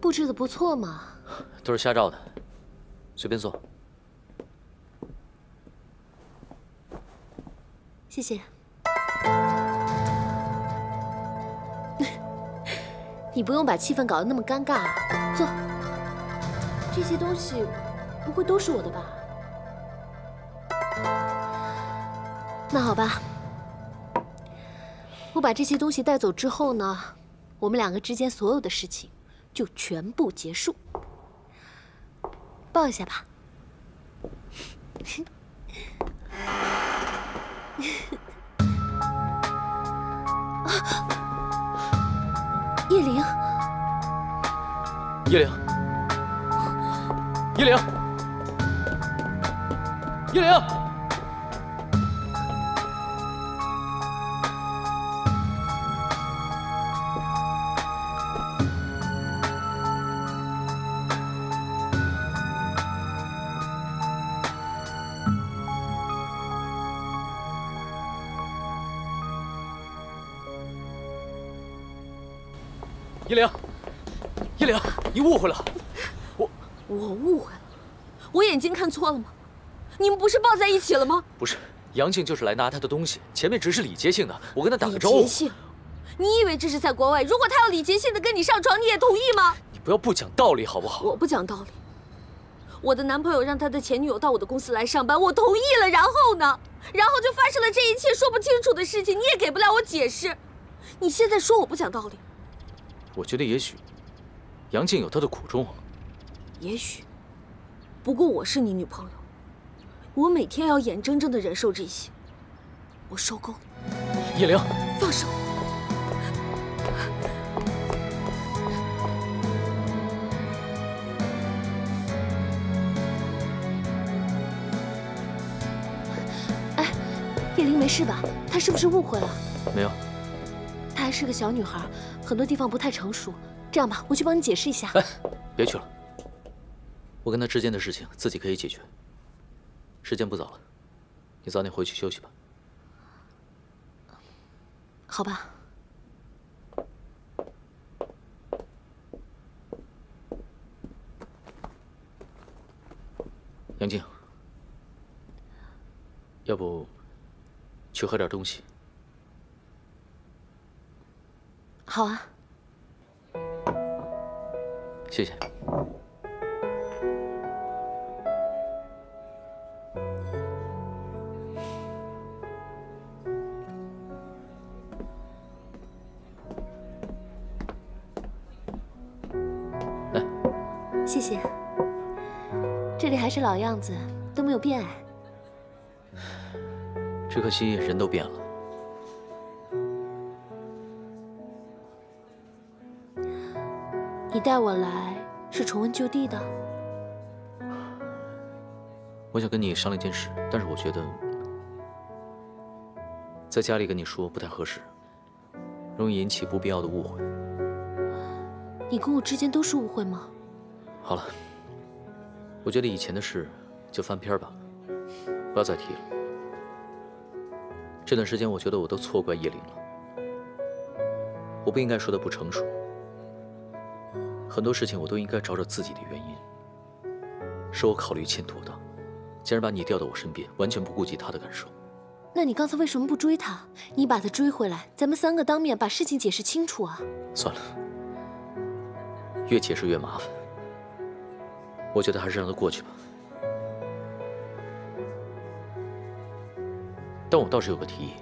布置的不错嘛。都是瞎照的，随便做。谢谢。你不用把气氛搞得那么尴尬啊，坐。这些东西不会都是我的吧？那好吧。 我把这些东西带走之后呢，我们两个之间所有的事情就全部结束。抱一下吧。啊，叶灵，叶灵，叶灵，叶灵。 叶灵，叶灵，你误会了，我误会了，我眼睛看错了吗？你们不是抱在一起了吗？不是，杨静就是来拿她的东西，前面只是礼节性的，我跟她打个招呼。礼节性？你以为这是在国外？如果她要礼节性的跟你上床，你也同意吗？你不要不讲道理好不好？我不讲道理。我的男朋友让他的前女友到我的公司来上班，我同意了，然后呢？然后就发生了这一切说不清楚的事情，你也给不了我解释。你现在说我不讲道理？ 我觉得也许，杨静有她的苦衷。也许，不过我是你女朋友，我每天要眼睁睁的忍受这些，我受够了。叶灵，放手！哎，叶灵没事吧？她是不是误会了？没有。 她还是个小女孩，很多地方不太成熟。这样吧，我去帮你解释一下。哎，别去了，我跟她之间的事情自己可以解决。时间不早了，你早点回去休息吧。好吧。杨静，要不去喝点东西？ 好啊，谢谢。来，谢谢。这里还是老样子，都没有变矮。只可惜人都变了。 你带我来是重温旧地的。我想跟你商量一件事，但是我觉得在家里跟你说不太合适，容易引起不必要的误会。你跟我之间都是误会吗？好了，我觉得以前的事就翻篇吧，不要再提了。这段时间我觉得我都错怪叶灵了，我不应该说她不成熟。 很多事情我都应该找找自己的原因，是我考虑欠妥当，竟然把你调到我身边，完全不顾及他的感受。那你刚才为什么不追他？你把他追回来，咱们三个当面把事情解释清楚啊！算了，越解释越麻烦，我觉得还是让他过去吧。但我倒是有个提议，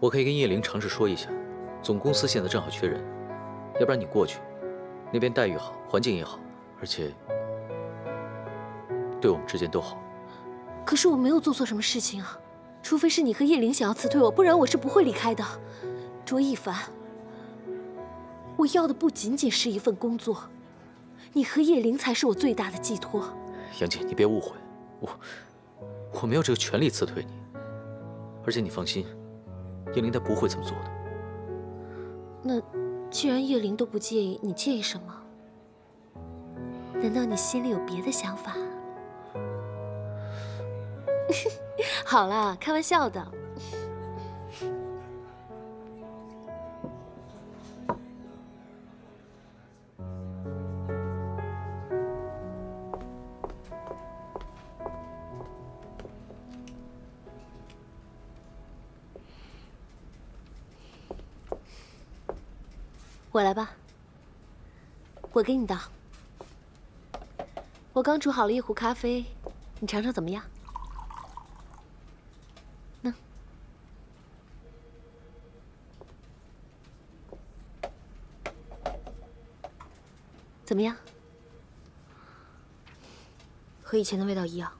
我可以跟叶灵尝试说一下，总公司现在正好缺人，要不然你过去。 那边待遇好，环境也好，而且对我们之间都好。可是我没有做错什么事情啊，除非是你和叶灵想要辞退我，不然我是不会离开的。卓一凡，我要的不仅仅是一份工作，你和叶灵才是我最大的寄托。杨姐，你别误会，我没有这个权利辞退你，而且你放心，叶灵她不会这么做的。那。 既然叶灵都不介意，你介意什么？难道你心里有别的想法？好啦，开玩笑的。我来吧，我给你倒。我刚煮好了一壶咖啡，你尝尝怎么样？怎么样？和以前的味道一样。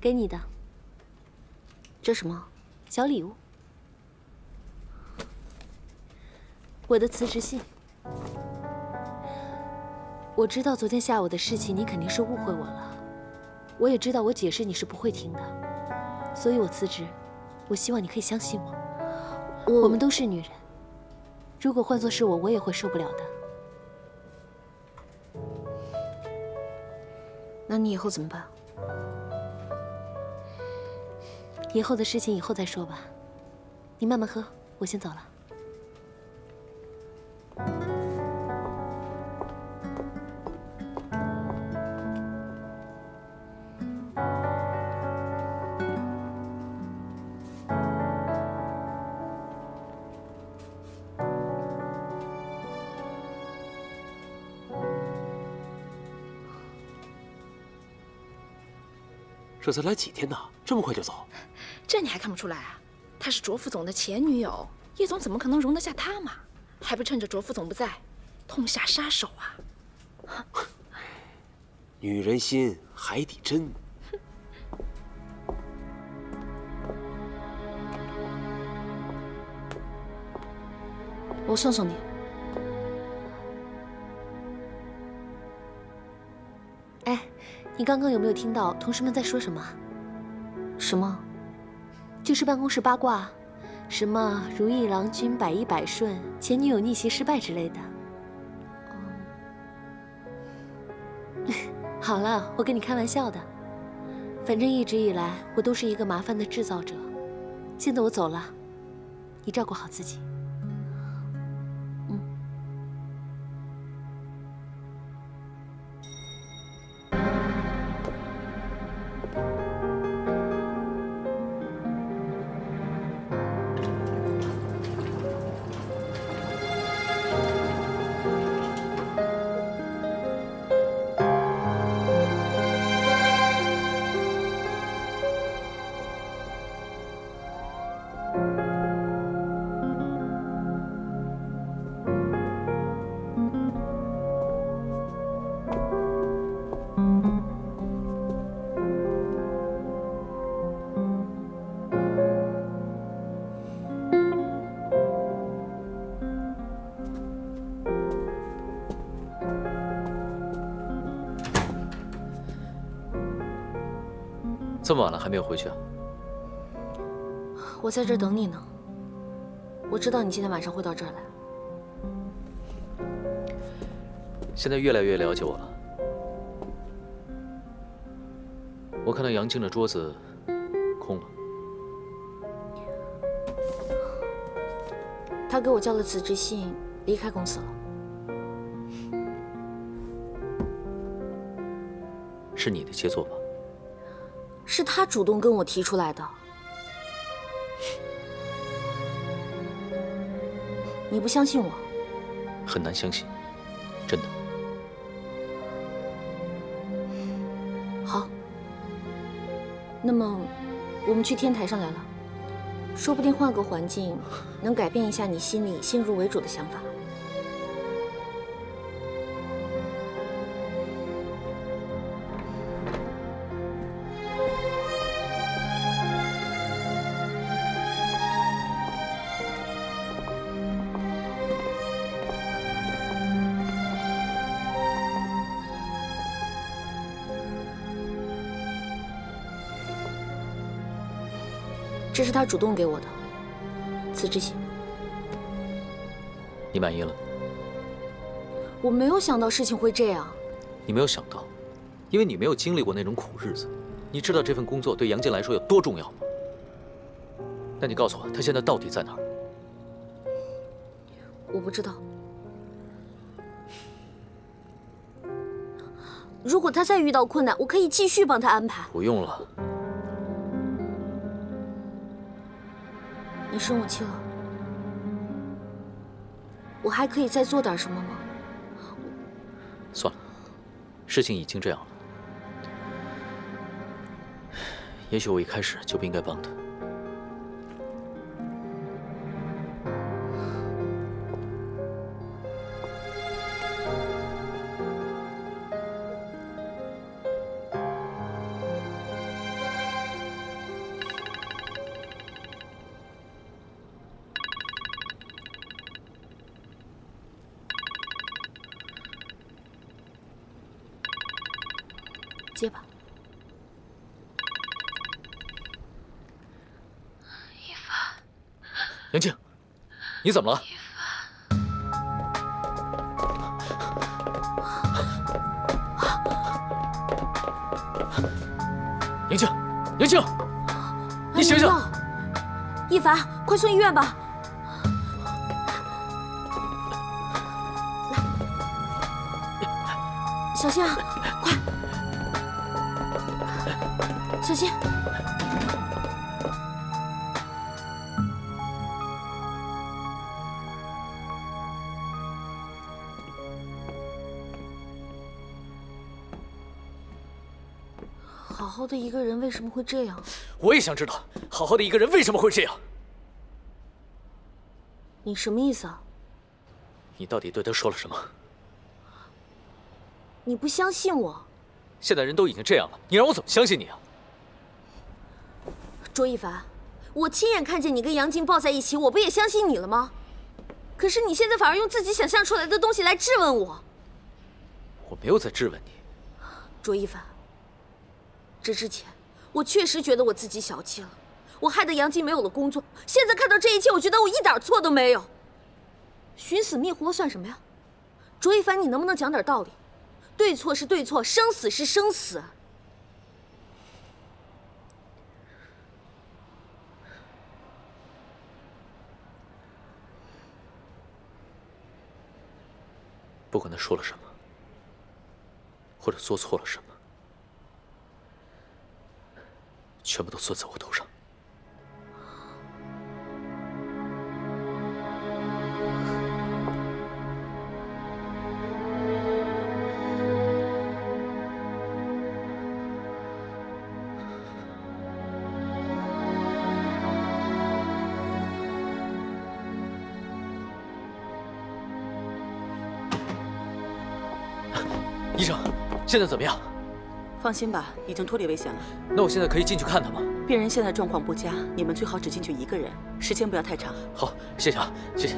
给你的，这什么小礼物？我的辞职信。我知道昨天下午的事情，你肯定是误会我了。我也知道我解释你是不会听的，所以我辞职。我希望你可以相信我。我们都是女人，如果换作是我，我也会受不了的。那你以后怎么办？ 以后的事情以后再说吧，你慢慢喝，我先走了。这才来几天呢，这么快就走？ 这你还看不出来啊？她是卓副总的前女友，叶总怎么可能容得下她嘛？还不趁着卓副总不在，痛下杀手啊！女人心，海底针。我送送你。哎，你刚刚有没有听到同事们在说什么？什么？ 就是办公室八卦，什么如意郎君百依百顺，前女友逆袭失败之类的。好了，我跟你开玩笑的。反正一直以来我都是一个麻烦的制造者。现在我走了，你照顾好自己。嗯。这么晚了还没有回去啊？我在这等你呢。我知道你今天晚上会到这儿来。现在越来越了解我了。我看到杨静的桌子空了。他给我交了辞职信，离开公司了。是你的杰作吧？ 是他主动跟我提出来的，你不相信我？很难相信，真的。好，那么我们去天台上聊聊，说不定换个环境，能改变一下你心里先入为主的想法。 这是他主动给我的辞职信，你满意了？我没有想到事情会这样。你没有想到，因为你没有经历过那种苦日子，你知道这份工作对杨静来说有多重要吗？那你告诉我，他现在到底在哪儿？我不知道。如果他再遇到困难，我可以继续帮他安排。不用了。你生我气了？我还可以再做点什么吗？算了，事情已经这样了。也许我一开始就不应该帮他。 接吧，一凡。宁静，你怎么了？一凡。宁静，宁静，你醒醒！一凡，快送医院吧！来，小心啊，快！ 小心！好好的一个人为什么会这样？我也想知道，好好的一个人为什么会这样？你什么意思啊？你到底对他说了什么？你不相信我？现在人都已经这样了，你让我怎么相信你啊？ 卓一凡，我亲眼看见你跟杨静抱在一起，我不也相信你了吗？可是你现在反而用自己想象出来的东西来质问我。我没有在质问你，卓一凡。这之前，我确实觉得我自己小气了，我害得杨静没有了工作。现在看到这一切，我觉得我一点错都没有。寻死觅活算什么呀？卓一凡，你能不能讲点道理？对错是对错，生死是生死。 不管他说了什么，或者做错了什么，全部都算在我头上。医生，现在怎么样？放心吧，已经脱离危险了。那我现在可以进去看他吗？病人现在状况不佳，你们最好只进去一个人，时间不要太长。好，谢谢啊，谢谢。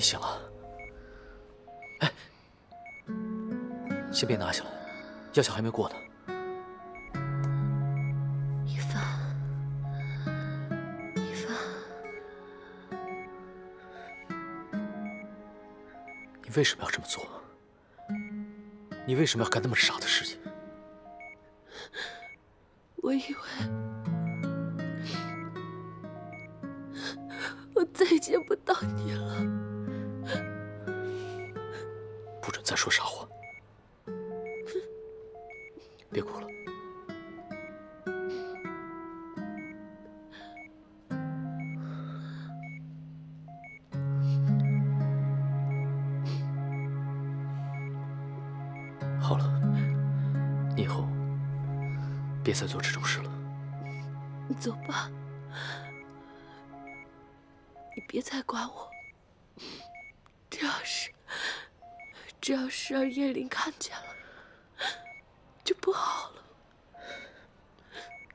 醒了，哎，先别拿下来，药效还没过呢。一凡，一凡，你为什么要这么做？你为什么要干那么傻的事情？我以为我再也见不到你了。 不准再说傻话！别哭了。好了，你以后别再做这种事了。你走吧，你别再管我。只要是让叶琳看见了，就不好了。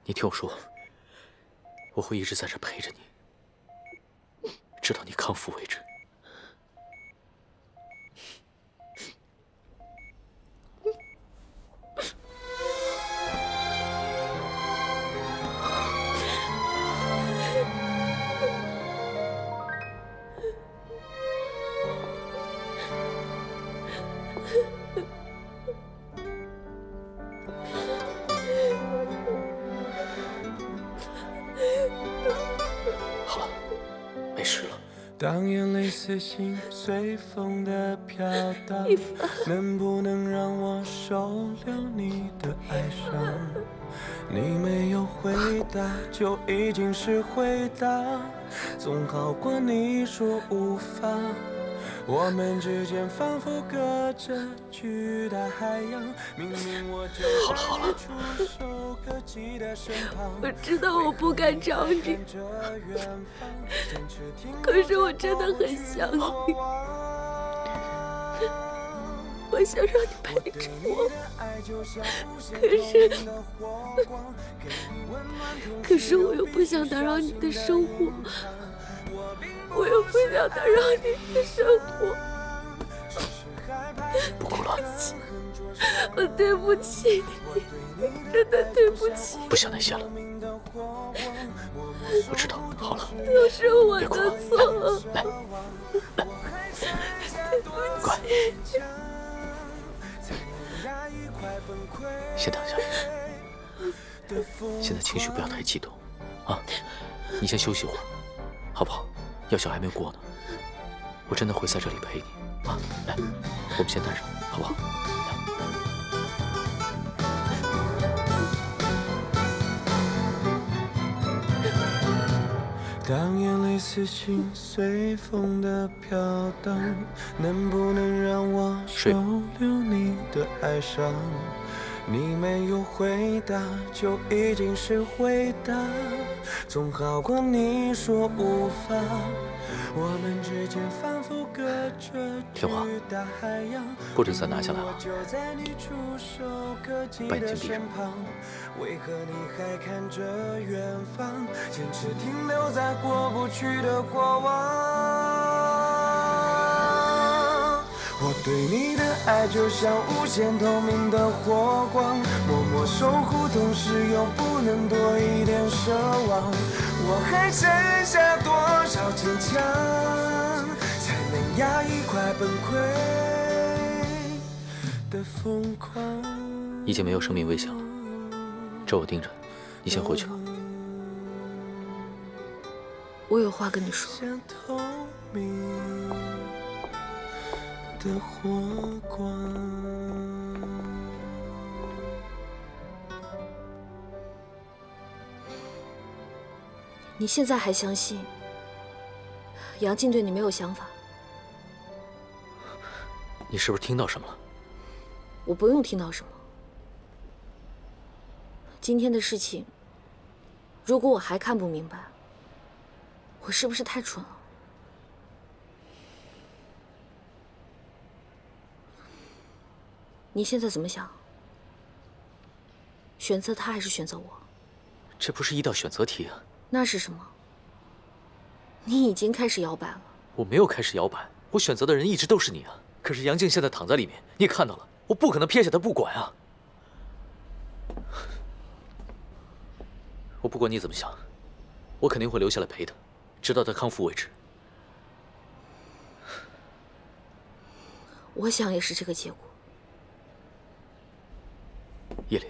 你听我说，我会一直在这陪着你，直到你康复为止。当眼泪随心随风的飘荡，能不能让我收留你的哀伤？你没有回答，就已经是回答，总好过你说无法。我们之间仿佛隔着巨大海洋，明明我就在触手可及的身旁。我知道我不该找你。 可是我真的很想你，我想让你陪着我。可是我又不想打扰你的生活，不哭了，我对不起你，真的对不起。不想那些了。 我知道，好了，都是我的错。来，乖，先等一下，现在情绪不要太激动啊！你先休息会儿，好不好？药效还没有过呢，我真的会在这里陪你啊！来，我们先带上，好不好？ 当眼泪随心随风的飘荡，能不能让我收留你的哀伤？你没有回答，就已经是回答，总好过你说无法。我们之间反复隔着巨大海洋，布置伞拿下来了，把眼睛闭上。 为何你还看着远方，坚持停留在过不去的过往？我对你的爱就像无限透明的火光，默默守护，同时又不能多一点奢望。我还剩下多少坚强，才能压抑快崩溃的疯狂？已经没有生命危险了。 这我盯着，你先回去吧。我有话跟你说。你现在还相信杨静对你没有想法？你是不是听到什么了？我不用听到什么。 今天的事情，如果我还看不明白，我是不是太蠢了？你现在怎么想？选择他还是选择我？这不是一道选择题啊！那是什么？你已经开始摇摆了。我没有开始摇摆，我选择的人一直都是你啊！可是杨静现在躺在里面，你也看到了，我不可能撇下她不管啊！ 我不管你怎么想，我肯定会留下来陪他，直到他康复为止。我想也是这个结果。叶玲，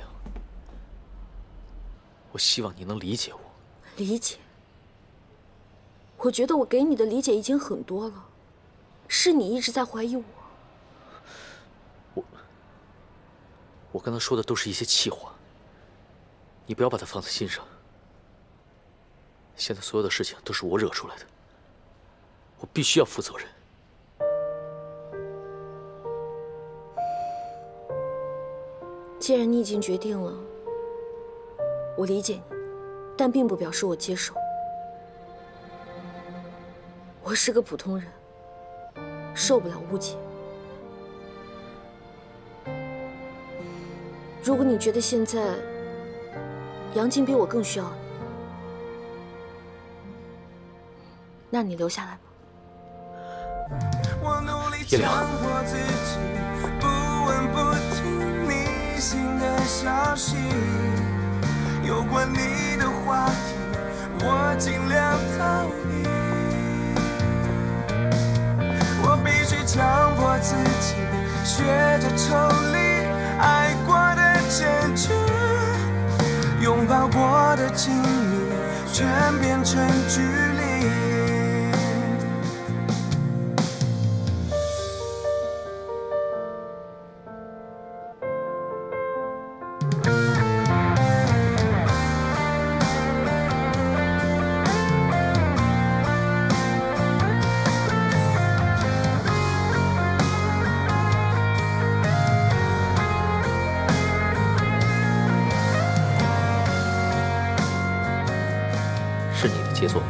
我希望你能理解我。理解？我觉得我给你的理解已经很多了，是你一直在怀疑我。我刚才说的都是一些气话，你不要把它放在心上。 现在所有的事情都是我惹出来的，我必须要负责任。既然你已经决定了，我理解你，但并不表示我接受。我是个普通人，受不了误解。如果你觉得现在杨静比我更需要你， 那你留下来吧，叶良。全变成距离。锁吗？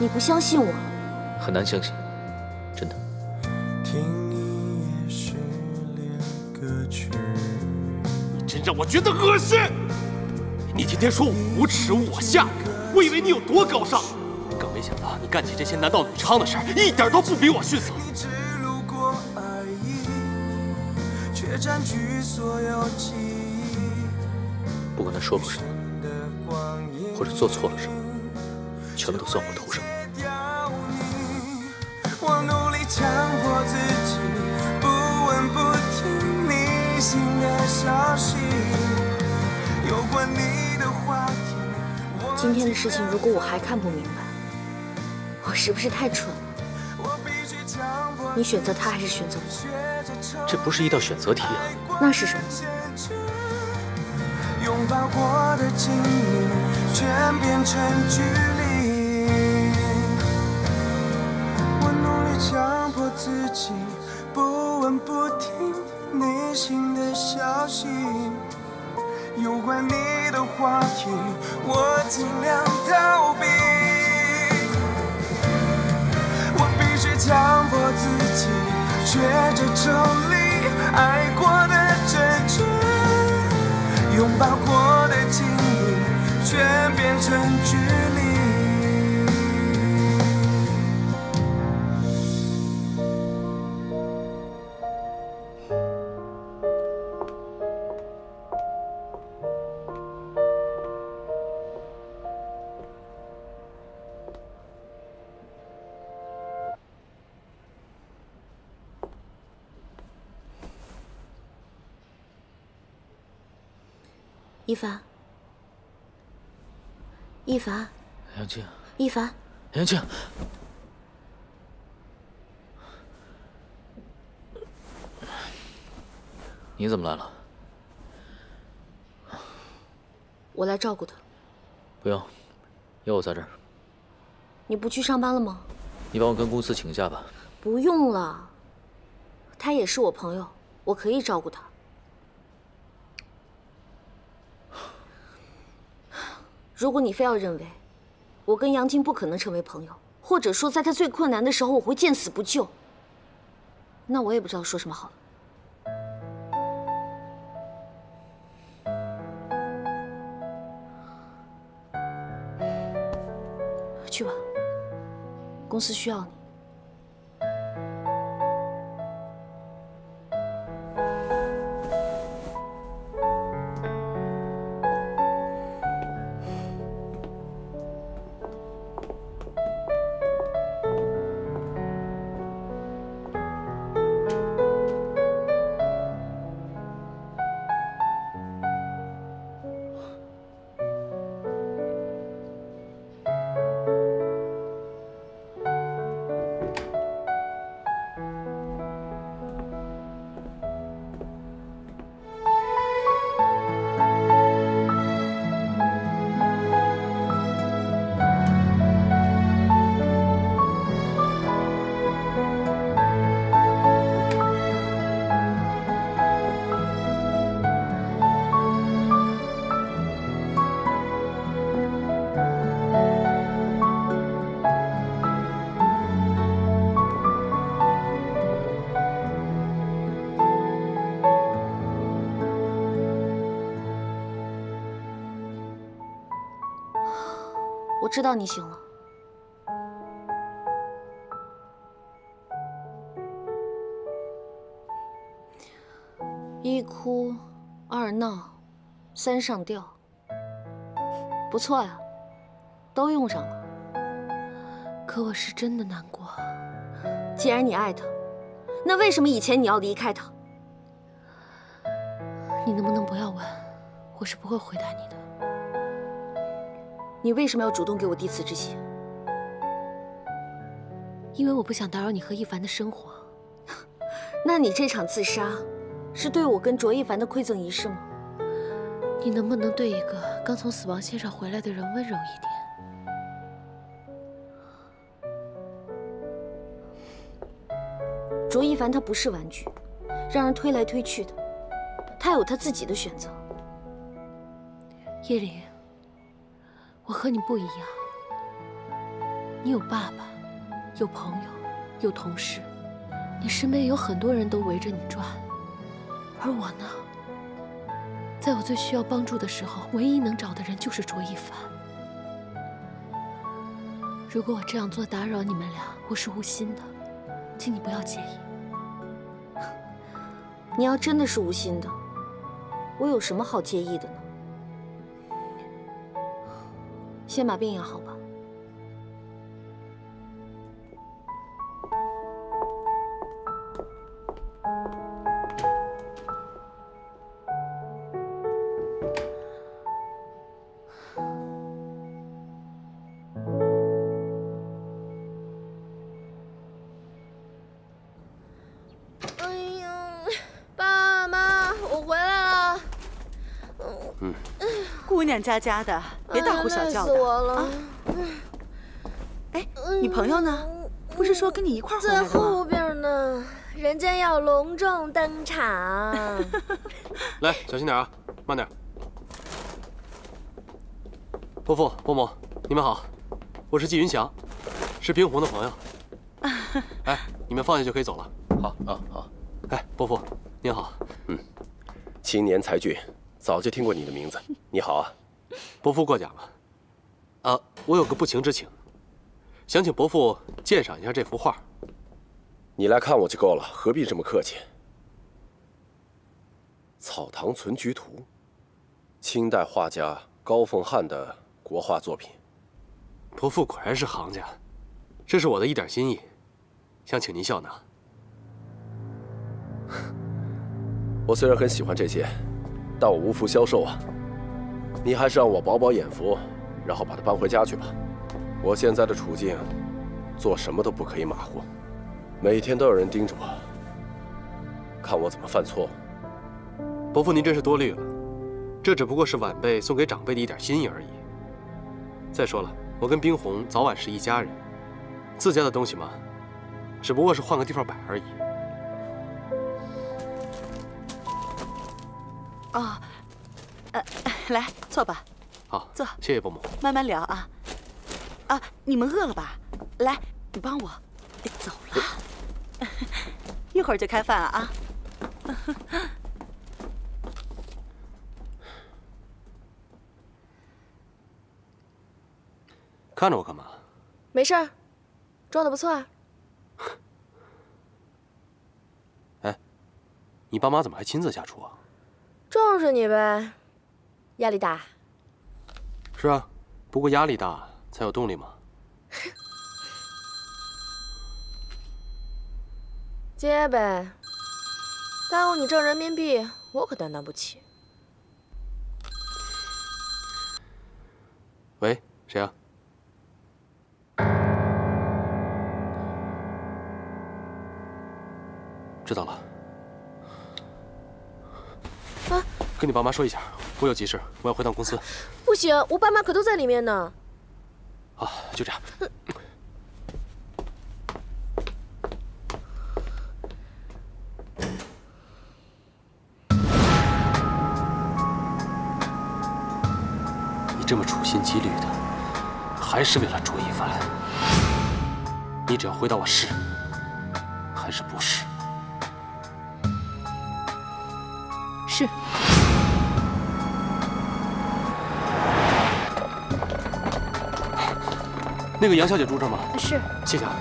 你不相信我？很难相信，真的。你真让我觉得恶心！你天天说我无耻，我下流，我以为你有多高尚，更没想到你干起这些男盗女娼的事儿，一点都不比我逊色。 占据所有记忆，不管他说了什么，或者做错了什么，全部都算我头上。我努力强迫自己，不闻不听你新的消息。有关你的话题，今天的事情如果我还看不明白，我是不是太蠢了？ 你选择他还是选择我？这不是一道选择题啊！那是什么？我必须强迫自己学着抽离爱过的真挚，拥抱过的经历，全变成距一凡，一凡，杨静，一凡，杨静，你怎么来了？我来照顾他。不用，有我在这儿。你不去上班了吗？你帮我跟公司请假吧。不用了，他也是我朋友，我可以照顾他。 如果你非要认为我跟杨静不可能成为朋友，或者说在她最困难的时候我会见死不救，那我也不知道说什么好了。去吧，公司需要你。 我知道你行了，一哭二闹三上吊，不错呀，都用上了。可我是真的难过。既然你爱他，那为什么以前你要离开他？你能不能不要问？我是不会回答你的。 你为什么要主动给我递辞职信？因为我不想打扰你和一凡的生活。那你这场自杀，是对我跟卓一凡的馈赠仪式吗？你能不能对一个刚从死亡线上回来的人温柔一点？卓一凡他不是玩具，让人推来推去的，他有他自己的选择。叶琳。 我和你不一样，你有爸爸，有朋友，有同事，你身边有很多人都围着你转，而我呢，在我最需要帮助的时候，唯一能找的人就是卓一凡。如果我这样做打扰你们俩，我是无心的，请你不要介意。你要真的是无心的，我有什么好介意的呢？ 先把病养好吧。哎呀，爸妈，我回来了。姑娘家家的。 别大呼小叫的啊！哎，你朋友呢？不是说跟你一块儿回来的吗？在后边呢，人家要隆重登场。来，小心点啊，慢点。伯父、伯母，你们好，我是季云翔，是冰红的朋友。哎，你们放下就可以走了。好啊，好。哎，伯父，您好。嗯，青年才俊，早就听过你的名字。你好啊。 伯父过奖了，啊，我有个不情之请，想请伯父鉴赏一下这幅画。你来看我就够了，何必这么客气？草堂存菊图，清代画家高凤翰的国画作品。伯父果然是行家，这是我的一点心意，想请您笑纳。我虽然很喜欢这些，但我无福消受啊。 你还是让我饱饱眼福，然后把它搬回家去吧。我现在的处境，做什么都不可以马虎，每天都有人盯着我，看我怎么犯错误。伯父，您真是多虑了，这只不过是晚辈送给长辈的一点心意而已。再说了，我跟冰红早晚是一家人，自家的东西嘛，只不过是换个地方摆而已。啊。 来坐吧，好，坐，谢谢伯母，慢慢聊啊。啊，你们饿了吧？来，你帮我，走了，一会儿就开饭了啊。看着我干嘛？没事儿，装的不错啊。哎，你爸妈怎么还亲自下厨啊？重视你呗。 压力大，是啊，不过压力大才有动力嘛。接呗，耽误你挣人民币，我可担当不起。喂，谁啊？知道了。啊，跟你爸妈说一下。 我有急事，我要回趟公司。不行，我爸妈可都在里面呢。好，就这样。你这么处心积虑的，还是为了卓一凡。你只要回答我是，还是不是？是。 那个杨小姐住这吗？是，谢谢啊。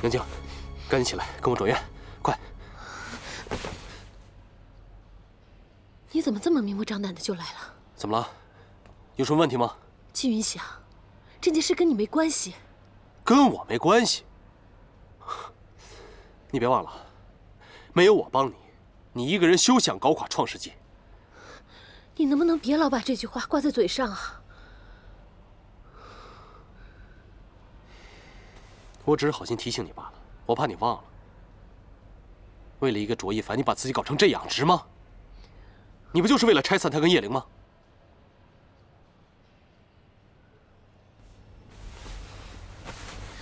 宁静，赶紧起来，跟我转院，快！你怎么这么明目张胆的就来了？怎么了？有什么问题吗？季云翔，这件事跟你没关系。跟我没关系？你别忘了。 没有我帮你，你一个人休想搞垮创世纪。你能不能别老把这句话挂在嘴上啊？我只是好心提醒你罢了，我怕你忘了。为了一个卓一凡，你把自己搞成这样值吗？你不就是为了拆散他跟叶灵吗？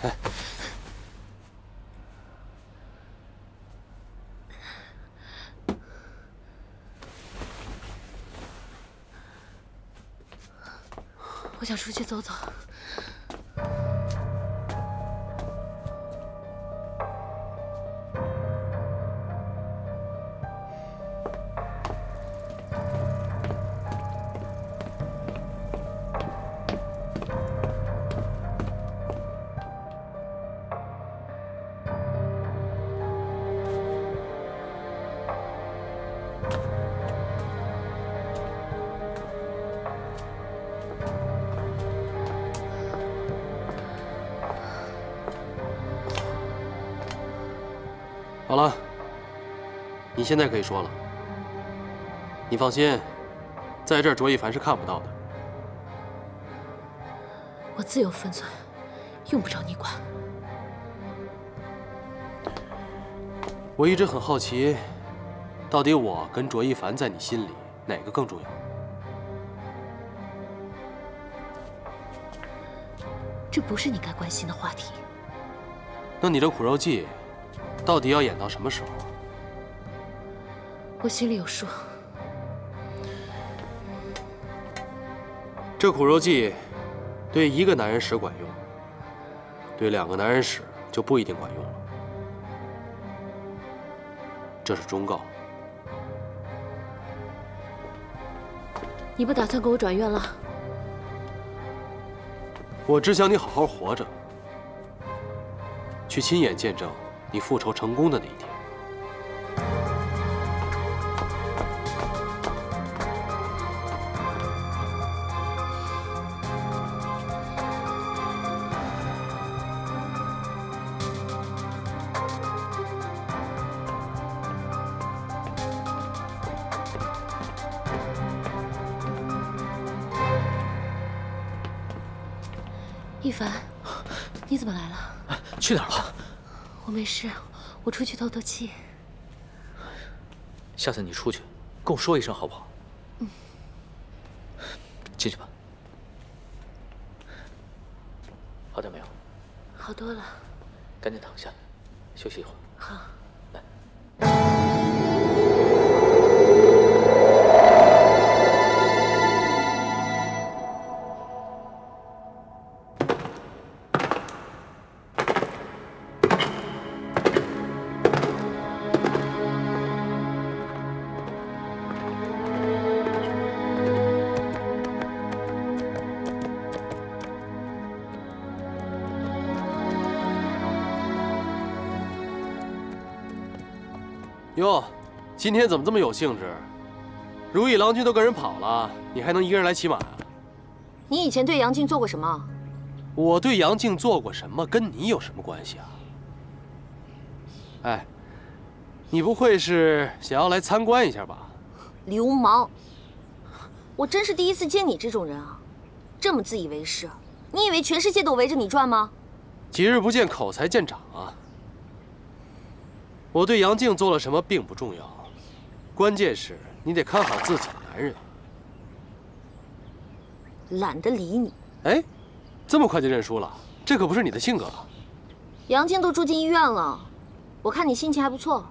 哎。我想出去走走。 好了，你现在可以说了。你放心，在这儿卓一凡是看不到的。我自有分寸，用不着你管。我一直很好奇，到底我跟卓一凡在你心里哪个更重要？这不是你该关心的话题。那你这苦肉计？ 到底要演到什么时候？我心里有数。这苦肉计，对一个男人使管用，对两个男人使就不一定管用了。这是忠告。你不打算给我转院了？我只想你好好活着，去亲眼见证。 你复仇成功的那一天，一凡，你怎么来了？去哪儿了？ 我没事，我出去透透气。下次你出去，跟我说一声好不好？嗯。进去吧。好点没有？好多了。赶紧躺下，休息一会儿。好。 哟，今天怎么这么有兴致？如意、郎君都跟人跑了，你还能一个人来骑马啊？你以前对杨静做过什么？我对杨静做过什么，跟你有什么关系啊？哎，你不会是想要来参观一下吧？流氓！我真是第一次见你这种人啊，这么自以为是！你以为全世界都围着你转吗？几日不见，口才见长啊！ 我对杨静做了什么并不重要，关键是你得看好自己的男人。懒得理你。哎，这么快就认输了？这可不是你的性格啊。杨静都住进医院了，我看你心情还不错。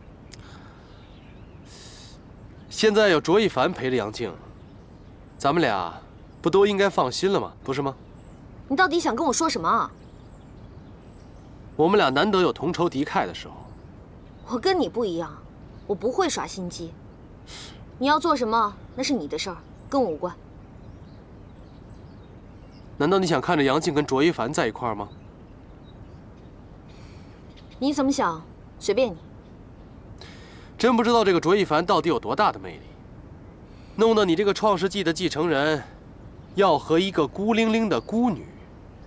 现在有卓一凡陪着杨静，咱们俩不都应该放心了吗？不是吗？你到底想跟我说什么啊？我们俩难得有同仇敌忾的时候。 我跟你不一样，我不会耍心机。你要做什么，那是你的事儿，跟我无关。难道你想看着杨静跟卓一凡在一块儿吗？你怎么想，随便你。真不知道这个卓一凡到底有多大的魅力，弄得你这个创世纪的继承人，要和一个孤零零的孤女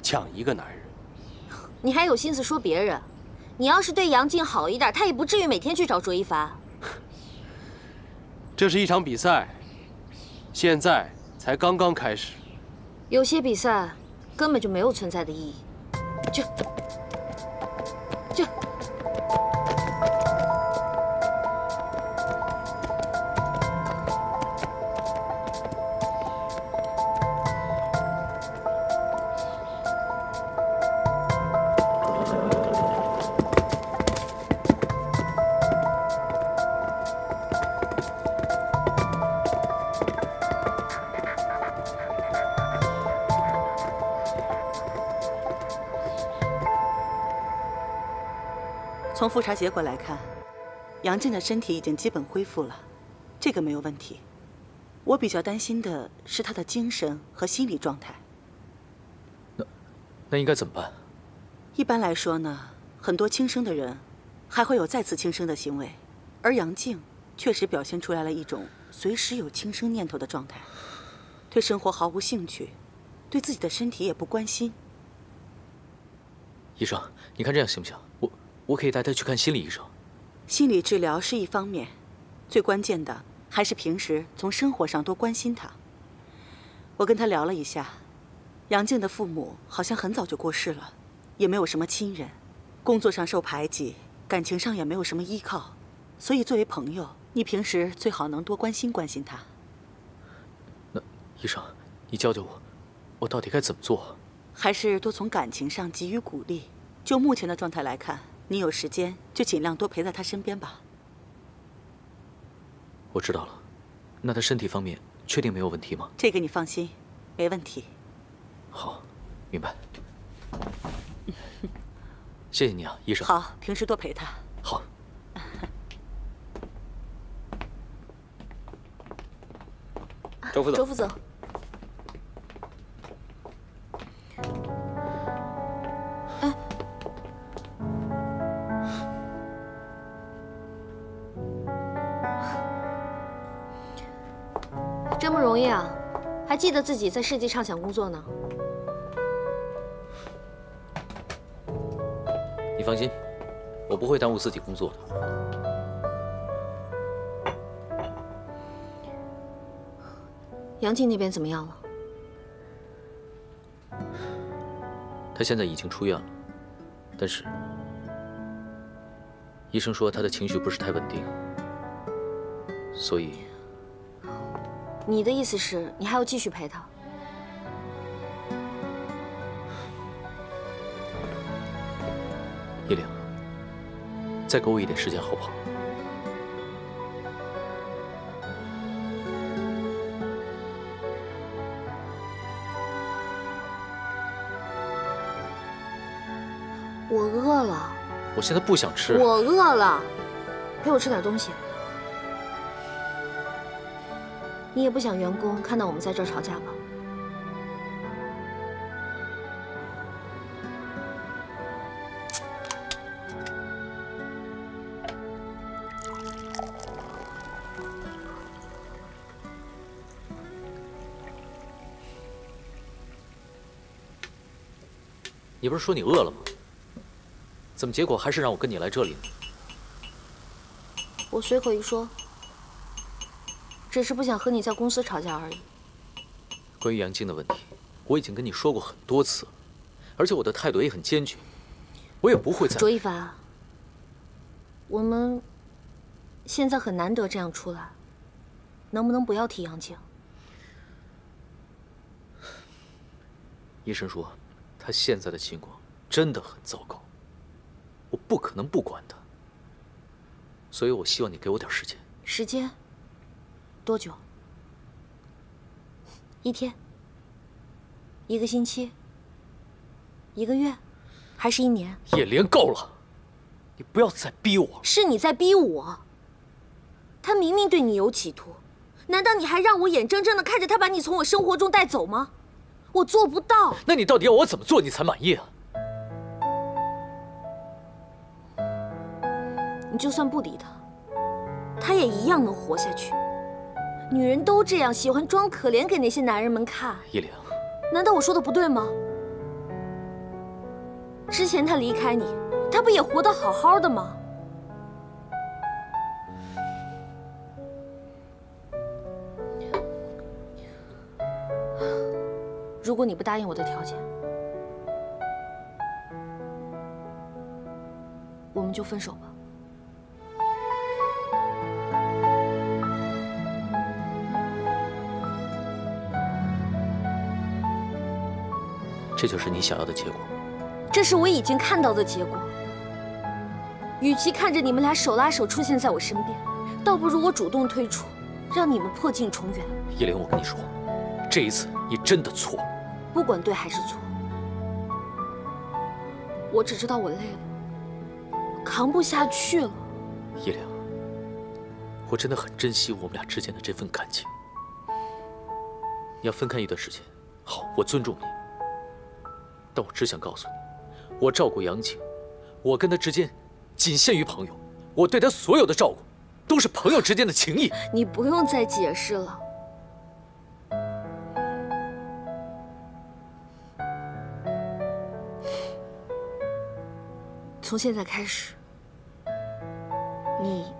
抢一个男人。你还有心思说别人？ 你要是对杨静好一点，她也不至于每天去找卓一凡。这是一场比赛，现在才刚刚开始。有些比赛根本就没有存在的意义。去，去。从复查结果来看，杨健的身体已经基本恢复了，这个没有问题。我比较担心的是他的精神和心理状态。那应该怎么办？一般来说呢，很多轻生的人还会有再次轻生的行为，而杨静确实表现出来了一种随时有轻生念头的状态，对生活毫无兴趣，对自己的身体也不关心。医生，你看这样行不行？我可以带他去看心理医生。心理治疗是一方面，最关键的还是平时从生活上多关心他。我跟他聊了一下，杨静的父母好像很早就过世了，也没有什么亲人，工作上受排挤，感情上也没有什么依靠，所以作为朋友，你平时最好能多关心关心他。那医生，你教教我，我到底该怎么做？还是多从感情上给予鼓励。就目前的状态来看，你有时间就尽量多陪在他身边吧。我知道了，那他身体方面确定没有问题吗？这个你放心，没问题。好，明白。谢谢你啊，医生。好，平时多陪他。好。周副总，周副总。 真不容易啊！还记得自己在市级唱响工作呢。你放心，我不会耽误自己工作的。杨静那边怎么样了？她现在已经出院了，但是医生说她的情绪不是太稳定，所以。 你的意思是，你还要继续陪他？叶玲，再给我一点时间，好不好？我饿了。我现在不想吃。我饿了，陪我吃点东西。 你也不想员工看到我们在这儿吵架吧？你不是说你饿了吗？怎么结果还是让我跟你来这里呢？我随口一说。 只是不想和你在公司吵架而已。关于杨静的问题，我已经跟你说过很多次了，而且我的态度也很坚决，我也不会再。卓一凡，我们现在很难得这样出来，能不能不要提杨静？医生说，她现在的情况真的很糟糕，我不可能不管她，所以我希望你给我点时间。时间？ 多久？一天？一个星期？一个月？还是一年？叶莲，够了！你不要再逼我。是你在逼我。他明明对你有企图，难道你还让我眼睁睁的看着他把你从我生活中带走吗？我做不到。那你到底要我怎么做你才满意啊？你就算不理他，他也一样能活下去。 女人都这样，喜欢装可怜给那些男人们看。叶玲，难道我说的不对吗？之前他离开你，他不也活得好好的吗？如果你不答应我的条件，我们就分手吧。 这就是你想要的结果，这是我已经看到的结果。与其看着你们俩手拉手出现在我身边，倒不如我主动退出，让你们破镜重圆。叶玲，我跟你说，这一次你真的错了。不管对还是错，我只知道我累了，扛不下去了。叶良，我真的很珍惜我们俩之间的这份感情。你要分开一段时间，好，我尊重你。但我只想告诉你，我照顾杨晴，我跟她之间仅限于朋友，我对她所有的照顾都是朋友之间的情谊。你不用再解释了。 从现在开始，你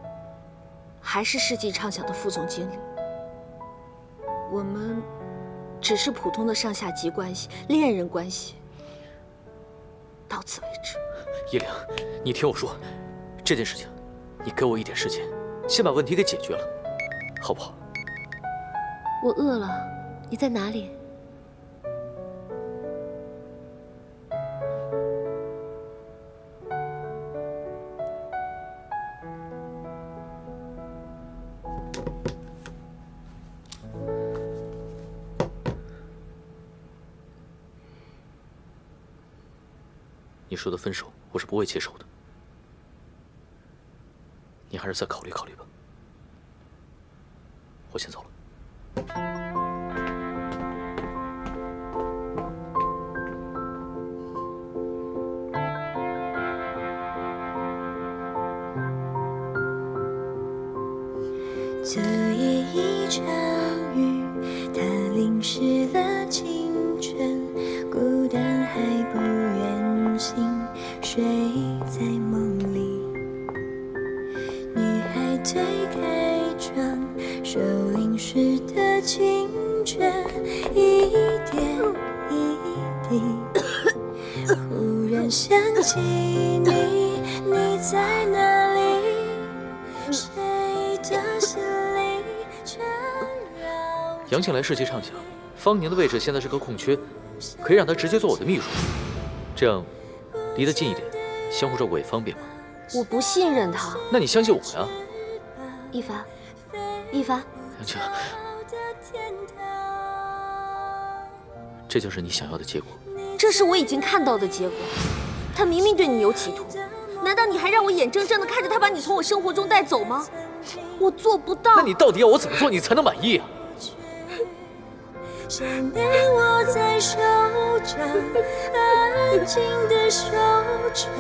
还是世纪畅想的副总经理，我们只是普通的上下级关系、恋人关系，到此为止。叶良，你听我说，这件事情，你给我一点时间，先把问题给解决了，好不好？我饿了，你在哪里？ 你说的分手，我是不会接受的。你还是再考虑考虑吧。我先走了。昨夜一场雨，它淋湿了青春，孤单还不愿。 心睡在梦里，女孩推开窗，手淋湿的青春，一点一滴。忽然想起你，你在哪里？谁的心里缠绕？杨庆来世纪畅想，方宁的位置现在是个空缺，可以让她直接做我的秘书，这样。 离得近一点，相互照顾也方便嘛。我不信任他，那你相信我呀？一凡，一凡，杨晴，这就是你想要的结果。这是我已经看到的结果。他明明对你有企图，难道你还让我眼睁睁地看着他把你从我生活中带走吗？我做不到。那你到底要我怎么做，你才能满意啊？ 想念握在手掌，安静的手掌，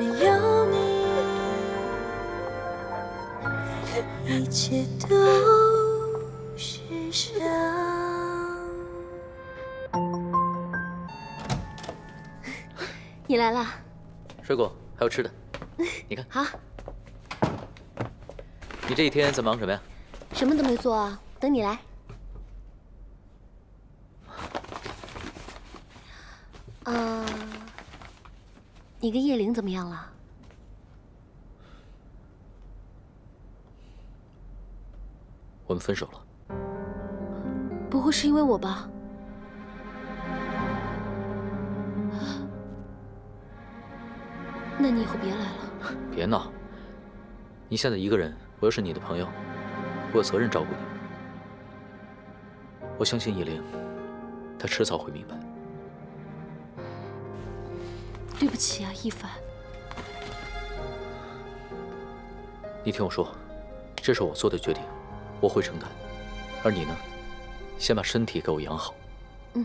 没有你，一切都是伤。你来了，水果还有吃的，你看。好。你这一天在忙什么呀？什么都没做啊，等你来。 你跟叶玲怎么样了？我们分手了。不会是因为我吧？那你以后别来了。别闹！你现在一个人，我又是你的朋友，我有责任照顾你。我相信叶玲，她迟早会明白。 对不起啊，一凡。你听我说，这是我做的决定，我会承担。而你呢，先把身体给我养好。嗯。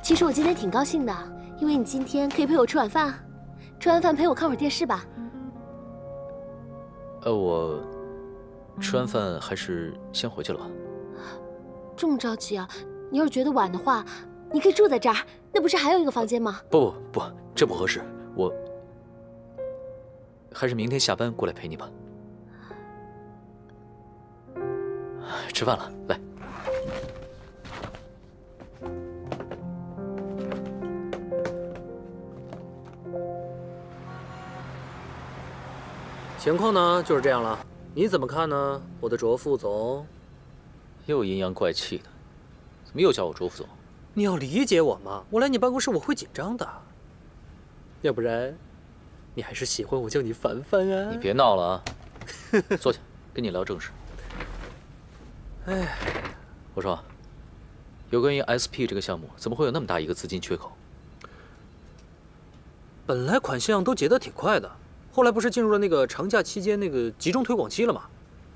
其实我今天挺高兴的，因为你今天可以陪我吃晚饭啊。吃完饭陪我看会儿电视吧。我吃完饭还是先回去了吧。这么着急啊？你要是觉得晚的话。 你可以住在这儿，那不是还有一个房间吗？不不不，这不合适。我还是明天下班过来陪你吧。吃饭了，来。情况呢就是这样了，你怎么看呢？我的卓副总，又阴阳怪气的，怎么又叫我卓副总？ 你要理解我嘛，我来你办公室我会紧张的，要不然，你还是喜欢我叫你凡凡啊！你别闹了啊，坐下，跟你聊正事。哎，我说，有关于 SP 这个项目，怎么会有那么大一个资金缺口？本来款项都结得挺快的，后来不是进入了那个长假期间那个集中推广期了吗？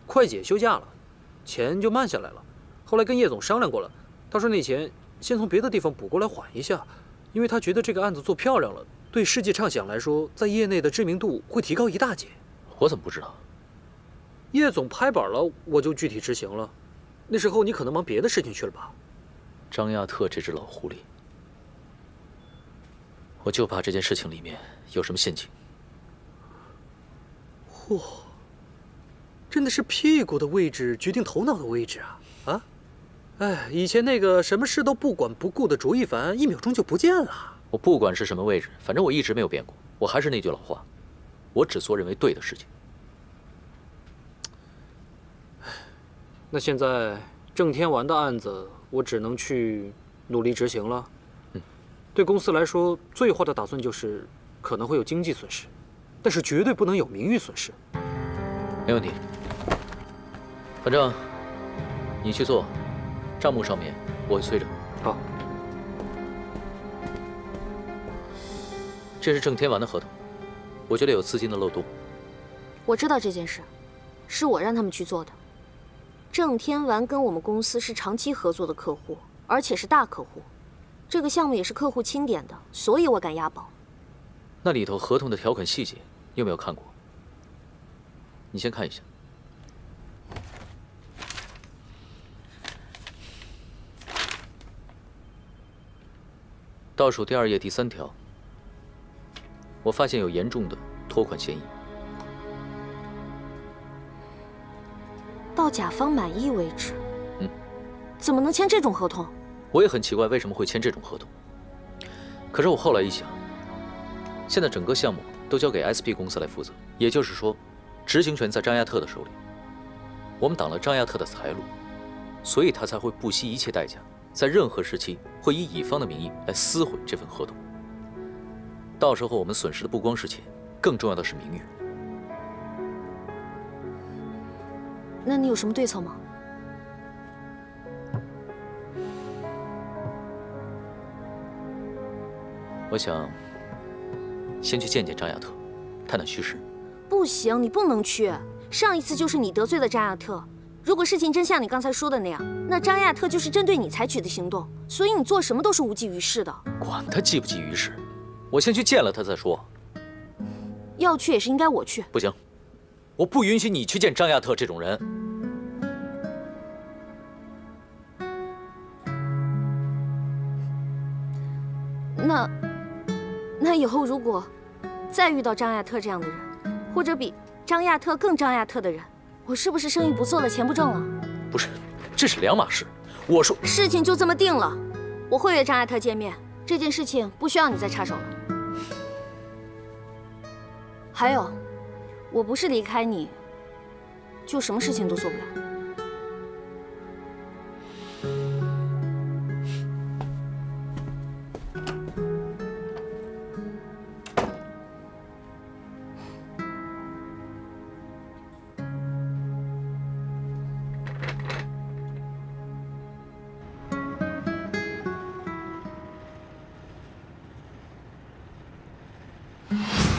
快姐休假了，钱就慢下来了。后来跟叶总商量过了，他说那钱先从别的地方补过来缓一下，因为他觉得这个案子做漂亮了，对世纪畅想来说，在业内的知名度会提高一大截。我怎么不知道？叶总拍板了，我就具体执行了。那时候你可能忙别的事情去了吧？张亚特这只老狐狸。 我就怕这件事情里面有什么陷阱。嚯，真的是屁股的位置决定头脑的位置啊！啊，哎，以前那个什么事都不管不顾的卓一凡，一秒钟就不见了。我不管是什么位置，反正我一直没有变过。我还是那句老话，我只做认为对的事情。那现在郑天完的案子，我只能去努力执行了。 对公司来说，最坏的打算就是可能会有经济损失，但是绝对不能有名誉损失。没问题，反正你去做，账目上面我会催着。好，这是郑天完的合同，我觉得有资金的漏洞。我知道这件事，是我让他们去做的。郑天完跟我们公司是长期合作的客户，而且是大客户。 这个项目也是客户钦点的，所以我敢押宝。那里头合同的条款细节，你有没有看过？你先看一下。倒数第二页第三条，我发现有严重的拖款嫌疑。到甲方满意为止。嗯。怎么能签这种合同？ 我也很奇怪为什么会签这种合同，可是我后来一想，现在整个项目都交给 SP 公司来负责，也就是说，执行权在张亚特的手里。我们挡了张亚特的财路，所以他才会不惜一切代价，在任何时期会以乙方的名义来撕毁这份合同。到时候我们损失的不光是钱，更重要的是名誉。那你有什么对策吗？ 我想先去见见张亚特，探探虚实。不行，你不能去。上一次就是你得罪了张亚特。如果事情真像你刚才说的那样，那张亚特就是针对你采取的行动，所以你做什么都是无济于事的。管他济不济于事，我先去见了他再说。要去也是应该我去。不行，我不允许你去见张亚特这种人。那以后如果再遇到张亚特这样的人，或者比张亚特更张亚特的人，我是不是生意不做了，钱不挣了？不是，这是两码事。我说事情就这么定了，我会约张亚特见面，这件事情不需要你再插手了。还有，我不是离开你，就什么事情都做不了。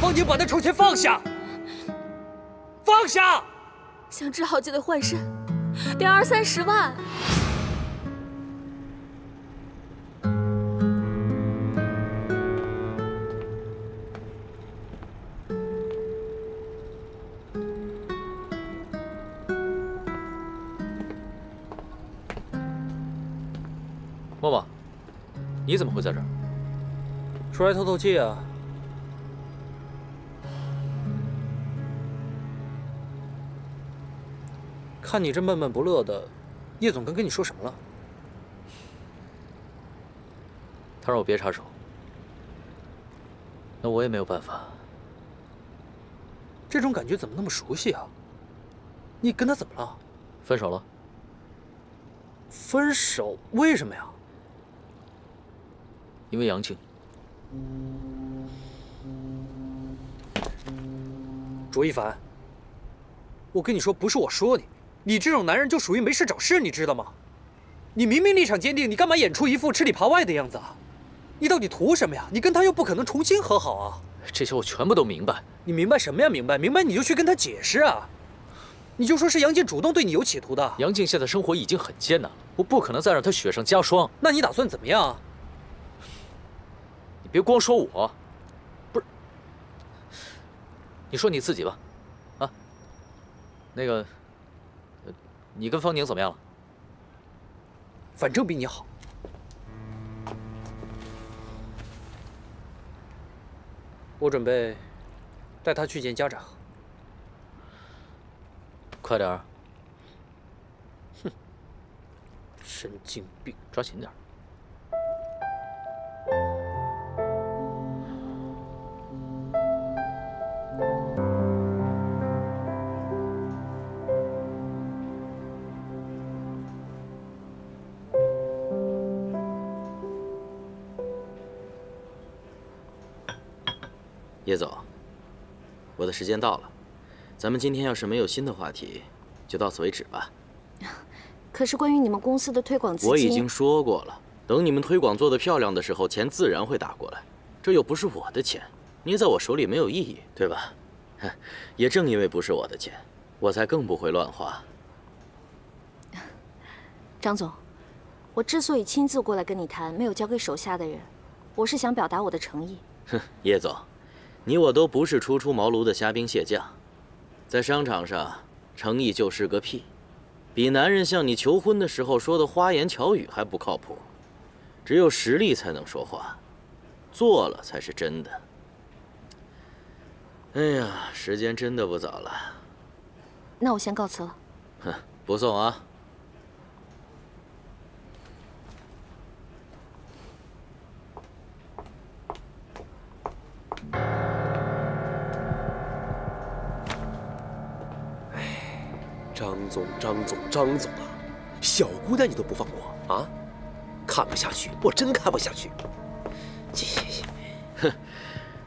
帮您把那臭钱放下，放下！想治好就得换肾，得二三十万。默默，你怎么会在这儿？出来透透气啊。 看你这闷闷不乐的，叶总跟你说什么了？他让我别插手，那我也没有办法。这种感觉怎么那么熟悉啊？你跟他怎么了？分手了。分手？为什么呀？因为杨静。卓一凡，我跟你说，不是我说你。 你这种男人就属于没事找事，你知道吗？你明明立场坚定，你干嘛演出一副吃里扒外的样子啊？你到底图什么呀？你跟他又不可能重新和好啊！这些我全部都明白。你明白什么呀？明白，明白你就去跟他解释啊！你就说是杨静主动对你有企图的。杨静现在生活已经很艰难了，我不可能再让她雪上加霜。那你打算怎么样啊？你别光说我，不是，你说你自己吧，啊，那个，你跟方宁怎么样了？反正比你好。 我准备带他去见家长，快点儿！哼，神经病，抓紧点儿！叶总，我的时间到了，咱们今天要是没有新的话题，就到此为止吧。可是关于你们公司的推广资金，我已经说过了，等你们推广做得漂亮的时候，钱自然会打过来。这又不是我的钱，捏在我手里没有意义，对吧？也正因为不是我的钱，我才更不会乱花。张总，我之所以亲自过来跟你谈，没有交给手下的人，我是想表达我的诚意。哼，叶总。 你我都不是初出茅庐的虾兵蟹将，在商场上，诚意就是个屁，比男人向你求婚的时候说的花言巧语还不靠谱。只有实力才能说话，做了才是真的。哎呀，时间真的不早了，那我先告辞了。哼，不送啊。张总啊，小姑娘你都不放过啊！看不下去，我真看不下去。哼，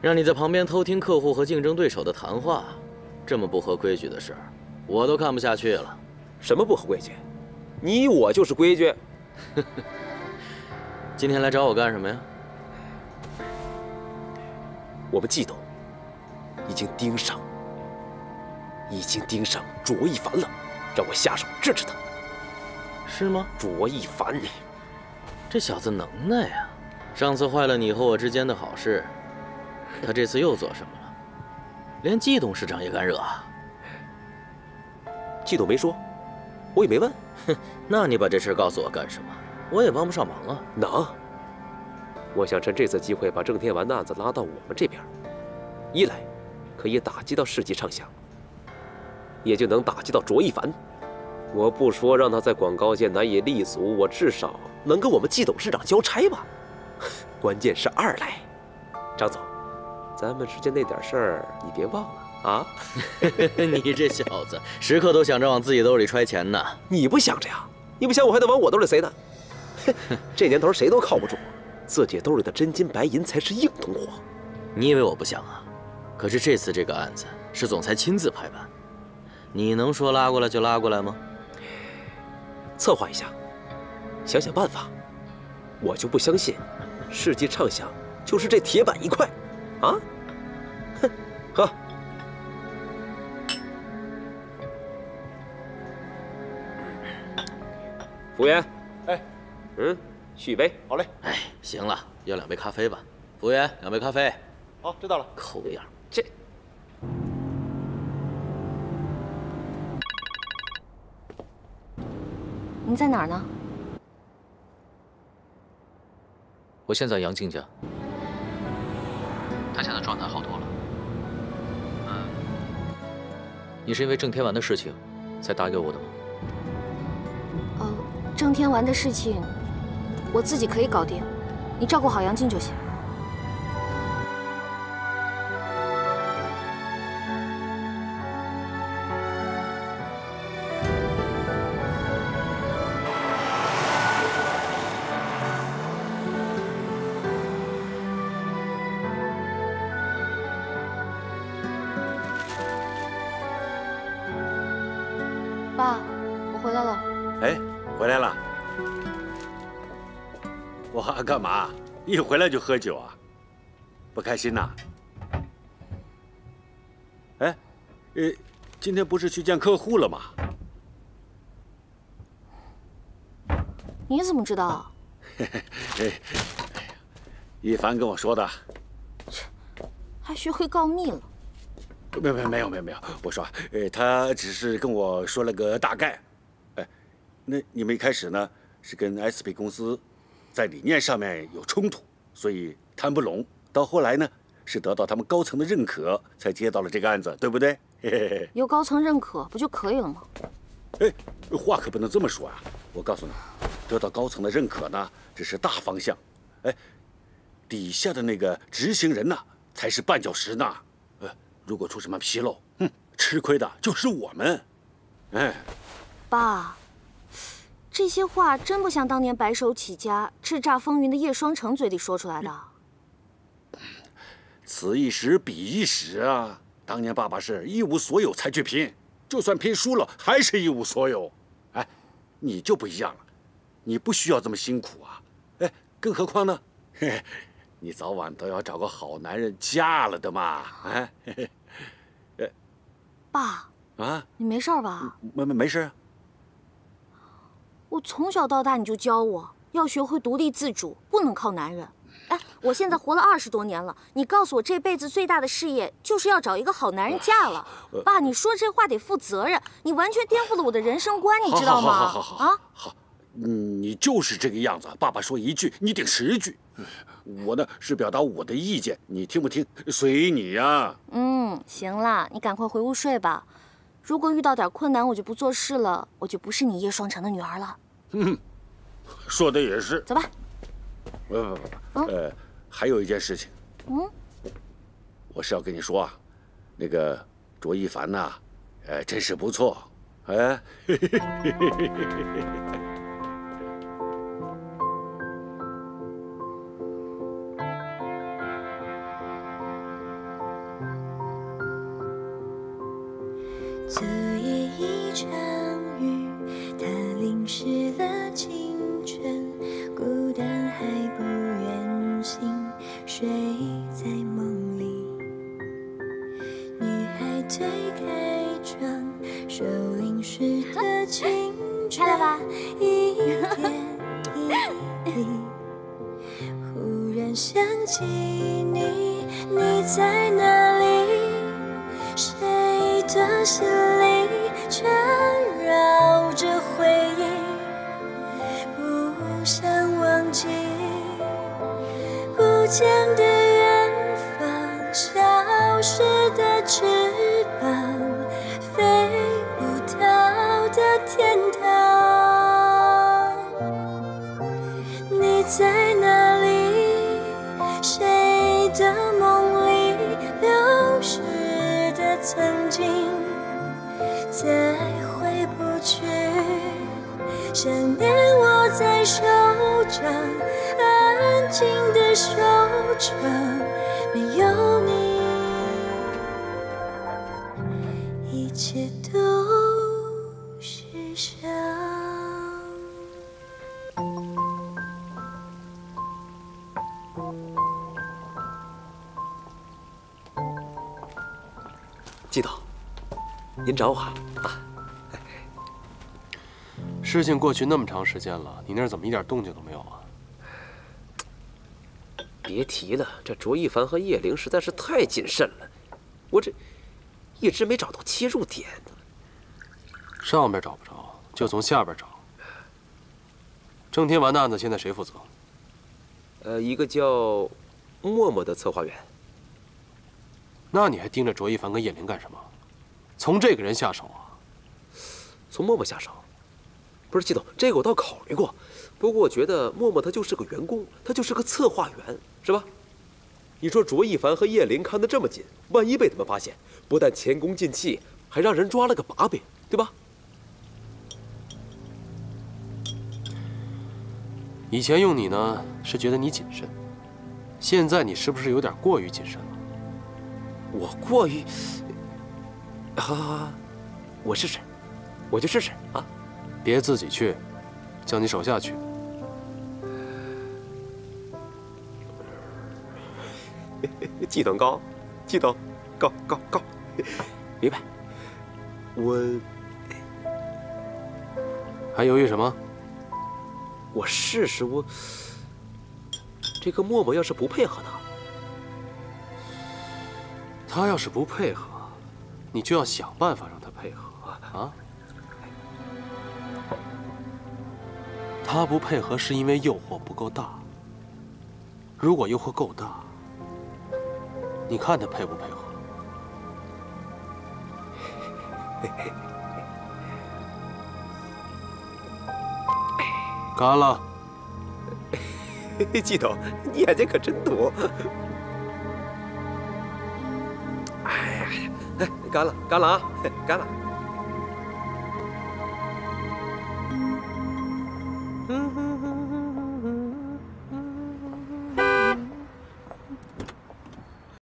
让你在旁边偷听客户和竞争对手的谈话，这么不合规矩的事儿，我都看不下去了。什么不合规矩？你我就是规矩。今天来找我干什么呀？我们季董已经盯上卓一凡了。 让我下手治治他，是吗？卓一凡，这小子能耐呀！上次坏了你和我之间的好事，他这次又做什么了？连季董事长也敢惹啊？季董没说，我也没问。哼，那你把这事告诉我干什么？我也帮不上忙啊。能。我想趁这次机会把郑天完的案子拉到我们这边，一来可以打击到世纪畅想，也就能打击到卓一凡。 我不说让他在广告界难以立足，我至少能跟我们季董事长交差吧。关键是二来，张总，咱们之间那点事儿你别忘了啊！你这小子时刻都想着往自己兜里揣钱呢。你不想着呀？你不想我还得往我兜里塞呢？这年头谁都靠不住，自己兜里的真金白银才是硬通货。你以为我不想啊？可是这次这个案子是总裁亲自拍板，你能说拉过来就拉过来吗？ 策划一下，想想办法。我就不相信，世纪畅想就是这铁板一块，啊？哼，喝。服务员，哎，续一杯。好嘞。哎，行了，要两杯咖啡吧。服务员，两杯咖啡。好，知道了。抠样，这。 你在哪儿呢？我现在杨静家，她现在状态好多了。你是因为郑天完的事情才打给我的吗？郑天完的事情我自己可以搞定，你照顾好杨静就行。 干嘛？一回来就喝酒啊？不开心呐？今天不是去见客户了吗？你怎么知道？一凡跟我说的。切，还学会告密了？没有，我说，他只是跟我说了个大概。那你们一开始呢是跟 SP 公司在理念上面有冲突，所以谈不拢。到后来呢？ 是得到他们高层的认可，才接到了这个案子，对不对？有高层认可不就可以了吗？哎，话可不能这么说啊！我告诉你，得到高层的认可呢，只是大方向，哎，底下的那个执行人呢，才是绊脚石呢。如果出什么纰漏，吃亏的就是我们。哎，爸，这些话真不像当年白手起家、叱咤风云的叶双成嘴里说出来的。 此一时彼一时啊！当年爸爸是一无所有才去拼，就算拼输了，还是一无所有。哎，你就不一样了，你不需要这么辛苦啊！哎，更何况呢，你早晚都要找个好男人嫁了的嘛！哎，爸啊，你没事吧？没事。我从小到大你就教我要学会独立自主，不能靠男人。 哎，我现在活了20多年了，你告诉我这辈子最大的事业就是要找一个好男人嫁了，爸，你说这话得负责任，你完全颠覆了我的人生观，你知道吗？好，你就是这个样子，爸爸说一句你顶10句，我呢是表达我的意见，你听不听随你呀。嗯，行啦，你赶快回屋睡吧，如果遇到点困难我就不做事了，我就不是你叶双成的女儿了。嗯，说的也是。走吧。 不，还有一件事情，我是要跟你说啊，那个卓一凡呐，真是不错，哎，昨夜一场雨，它淋湿了青春。 孤单还不愿醒，睡在梦里。女孩推开窗，手淋湿的青春，一点一滴。忽然想起你，你在哪里？谁的心灵缠绕着回忆。 想忘记不见的远方，消失的翅膀，飞不到的天堂。你在哪里？谁的梦里流逝的曾经，再回不去。想念握在手。 掌安静的手掌，没有你，一切都是伤。季董，您找我啊？ 事情过去那么长时间了，你那儿怎么一点动静都没有啊？别提了，这卓一凡和叶玲实在是太谨慎了，我这一直没找到切入点呢。上边找不着，就从下边找。郑天完的案子现在谁负责？一个叫默默的策划员。那你还盯着卓一凡跟叶玲干什么？从这个人下手啊？从默默下手。 不是季董，这个我倒考虑过，不过我觉得默默他就是个员工，他就是个策划员，是吧？你说卓一凡和叶玲看得这么紧，万一被他们发现，不但前功尽弃，还让人抓了个把柄，对吧？以前用你呢是觉得你谨慎，现在你是不是有点过于谨慎了？我过于……好，我试试，我就试试啊。 别自己去，叫你手下去。季董高，别摆，我还犹豫什么？我试试，我这个默默要是不配合呢？他要是不配合，你就要想办法让他配合啊！他不配合是因为诱惑不够大。如果诱惑够大，你看他配不配合？ 干了，季董，你眼睛可真毒！哎呀，干了，干了啊，干了！